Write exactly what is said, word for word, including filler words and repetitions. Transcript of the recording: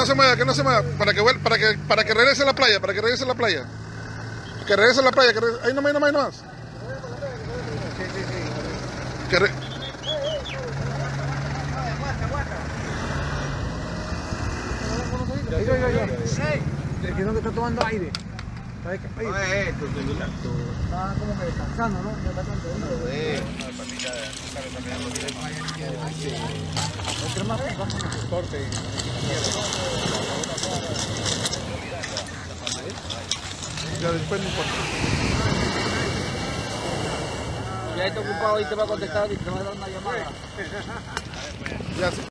no se mueva, que no se mueva, para que vuelva, para que, para que regrese a la playa, para que regrese a la playa. Que regrese a la playa, que regrese. Ahí nomás, ahí nomás, ahí nomás. Que re... Yo, yo, yo. El que no está tomando aire. Está como que descansando, ¿no? Ya está ya después no importa. Ya está ocupado y te va a contestar y te va a dar una llamada. Ya sí.